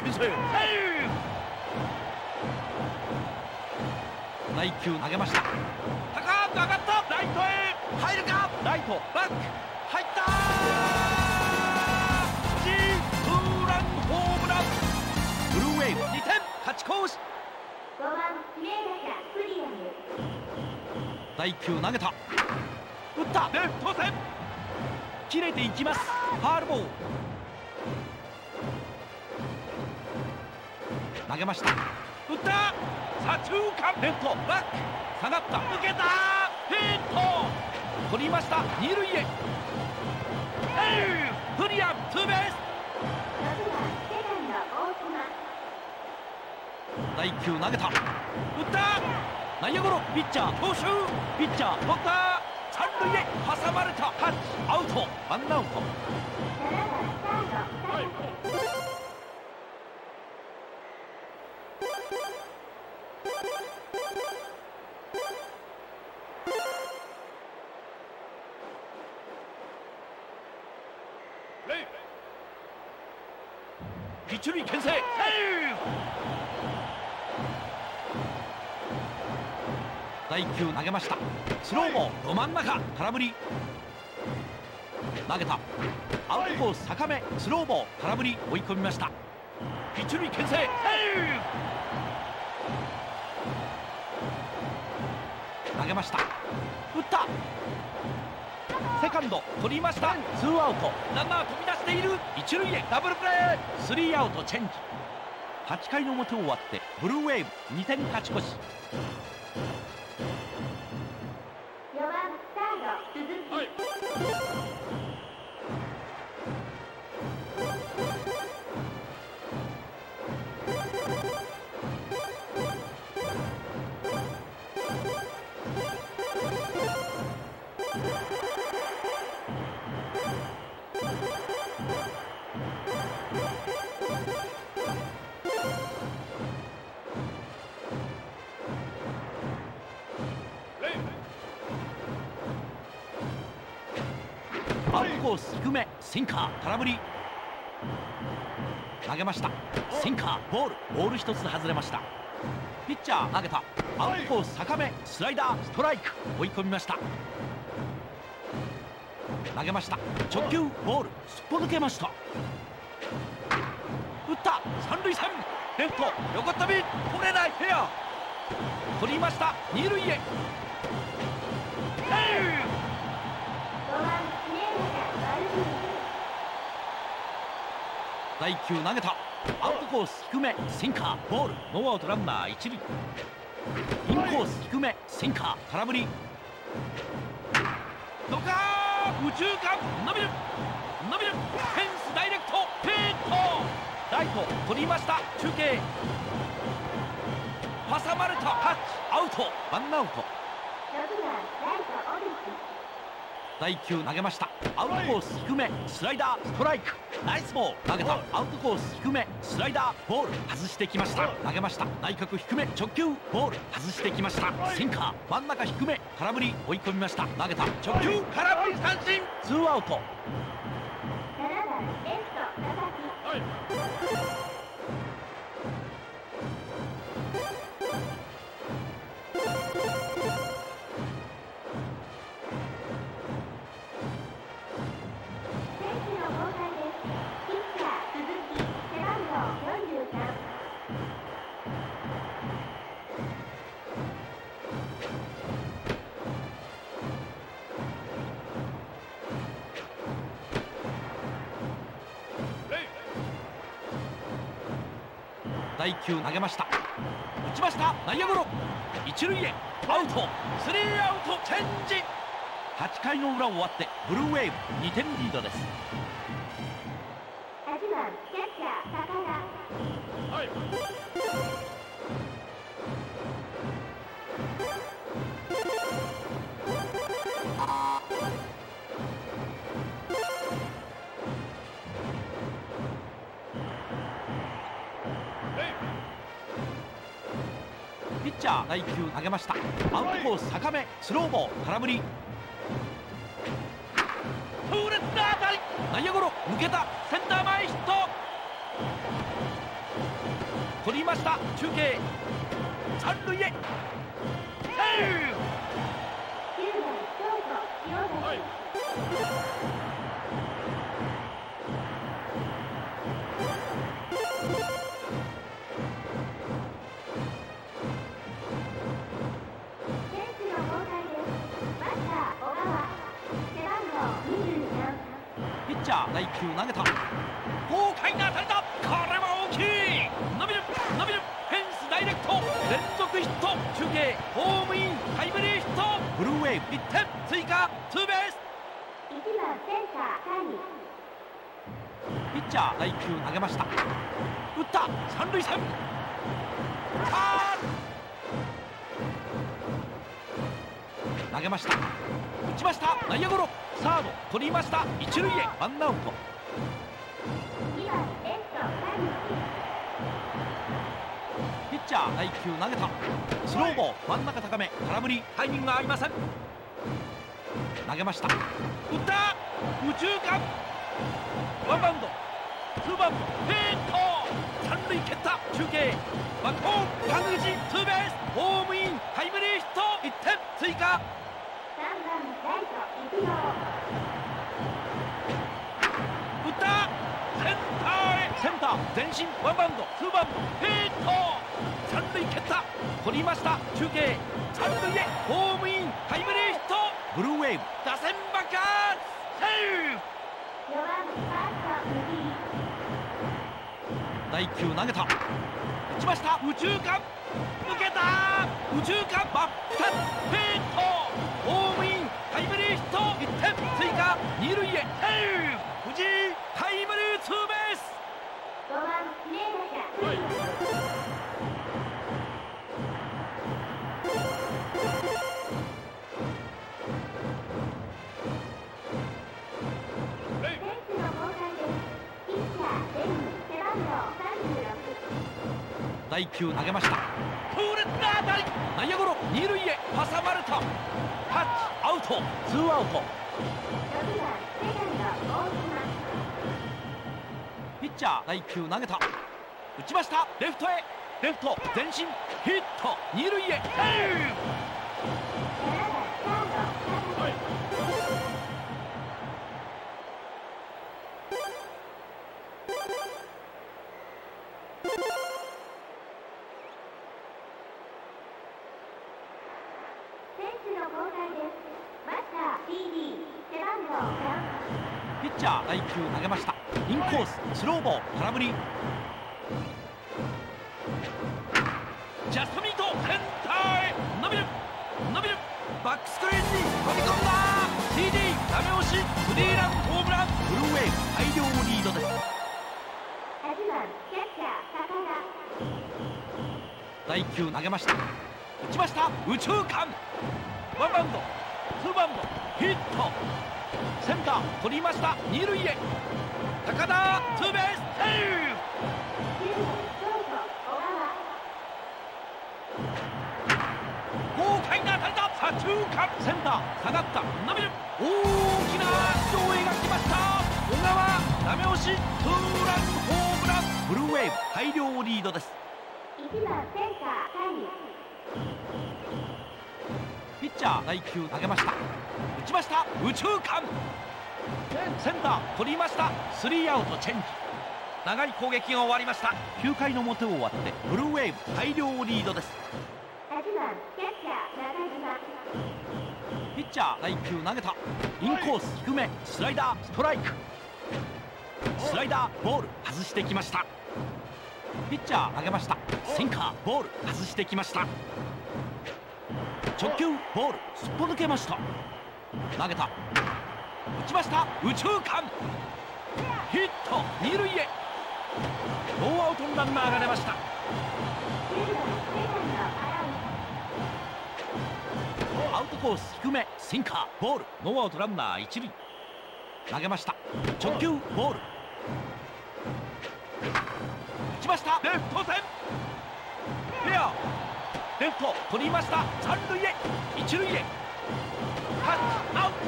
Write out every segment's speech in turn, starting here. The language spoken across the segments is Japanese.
第1球投げました。高く上がった、ライトへ入るか、ライトバック入った、ツーランホームラン、ブルーウェーブ2点勝ち越し。第1球投げた、打ったレフト線切れていきます、ファールボール投げました、打った左中間、レフトバック下がった、抜けた、ヒット取りました、二塁へ、フリアツーベース。第1球投げた、打った、内野ゴロ、ピッチャー強襲、ピッチャー取った、三塁へ挟まれた、タッチアウト、ワンアウト。一塁牽制、第1球投げました、スローもど真ん中、空振り投げた、アウトコース高め、スローも空振り、追い込みました、一塁牽制、投げました、打った、セカンド取りました、ツーアウト、ランナー飛び出している、一塁へダブルプレー、スリーアウトチェンジ。8回の表を終わってブルーウェーブ2点勝ち越し。低めシンカー空振り投げました、シンカーボール一つ外れました、ピッチャー投げた、アウトコース高め、スライダーストライク、追い込みました、投げました、直球ボールすっぽ抜けました、打った三塁線、レフト横っ飛び取れない、フェア取りました、二塁へ、第1球投げた、アウトコース低めシンカーボール、ノーアウトランナー一塁、インコース低めシンカー空振り、どかー右中間、伸びるフェンスダイレクト、ヒット、ライト取りました、中継挟まれた、タッチアウト、ワンアウト。第1球投げました、アウトコース低めスライダーストライク、ナイスボール投げた、アウトコース低めスライダーボール外してきました、投げました、内角低め直球ボール外してきました、シンカー真ん中低め空振り、追い込みました、投げた直球空振り三振、ツーアウト。第1球投げました、打ちました、内野ゴロ一塁へアウト、スリーアウトチェンジ。8回の裏を終わってブルーウェーブ2点リードです。ピッチャー第1球投げました、アウトコース高めスローボール空振り、内野ゴロ抜けた、センター前ヒット、取りました。中継三塁へ。ピッチャー第1球投げた。豪快な当たりだ。これは大きい。伸びるフェンスダイレクト。連続ヒット。中継ホームインタイムリーヒット。ブルーウェーブ1点追加ツーベース。1番センター谷。ピッチャー第1球投げました。打った三塁線。投げました。打ちました。内野ゴロ。サード取りました。一塁へ。ワンアウト。ピッチャー第1球投げた。スローボール真ん中高め空振り。タイミングが合いません。投げました。打った右中間。ワンバウンドツーバウンドヒット。三塁蹴った。中継バックホーム確実ツーベース。ホームインタイムリーヒット。1点追加。3番ライト、打ったセンター前進。ワンバウンドツーバウンドヒット。三塁蹴った。取りました。中継三塁へ。ホームインタイムリーヒット。ブルーウェーブ打線爆発。セーフ。4番ファースト第1球投げた。打ちました。右中間抜けた。右中間バックヒット。ホームインタイムリーヒット。1点追加。二塁へ。藤井タイムリーツーベース。第1球投げました。強烈な当たり。内野ゴロ。二塁へ挟まれた。タッチアウト。ツーアウト。ピッチャー第1球投げた。打ちました。レフトへ。レフト前進ヒット。二塁へ。ピッチャー第1球投げました。インコーススローボール空振り。ジャストミートセンターへ。伸びるバックスクリーンに飛び込んだ。 TD ダメ押しスリーランホームラン。ブルーウェーブ大量リードです。第1球投げました。打ちました。右中間ワンバウンドツーバウンドヒット。センター取りました。二塁へ。高田ツーベースセーフ。豪快な当たりだ。左中間センター下がった。伸びる大きな上映が来ました。小川ダメ押しツーランホームラン。ブルーウェーブ大量リードです。1番センター谷。ピッチャー第1球投げました。打ちました。右中間センター取りました。スリーアウトチェンジ。長い攻撃が終わりました。9回の表を終わってブルーウェーブ大量リードです。ピッチャー第1球投げた。インコース低めスライダーストライク。スライダーボール外してきました。ピッチャー投げました。シンカーボール外してきました。直球ボールすっぽ抜けました。投げた。打ちました。右中間ヒット。二塁へ。ノーアウトのランナーが出ました。アウトコース低めシンカーボール。ノーアウトランナー一塁。投げました。直球ボール打ちました。レフト線フェア。レフト取りました。三塁へ一塁へタッチアウト。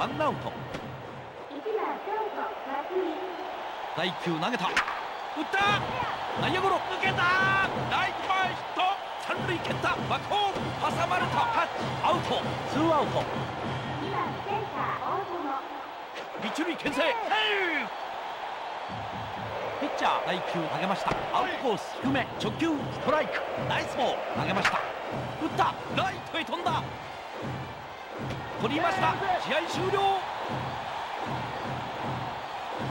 ワンアウト。第1球投げた。打った内野ゴロ抜けた、ライト前ヒット、三塁蹴った、バックホーム挟まれた、タッチアウト、ツーアウト、一塁牽制、ピッチャー第9投げました、アウトコース低め、直球ストライク、ナイスボール投げました、打った、ライトへ飛んだ、取りました、試合終了。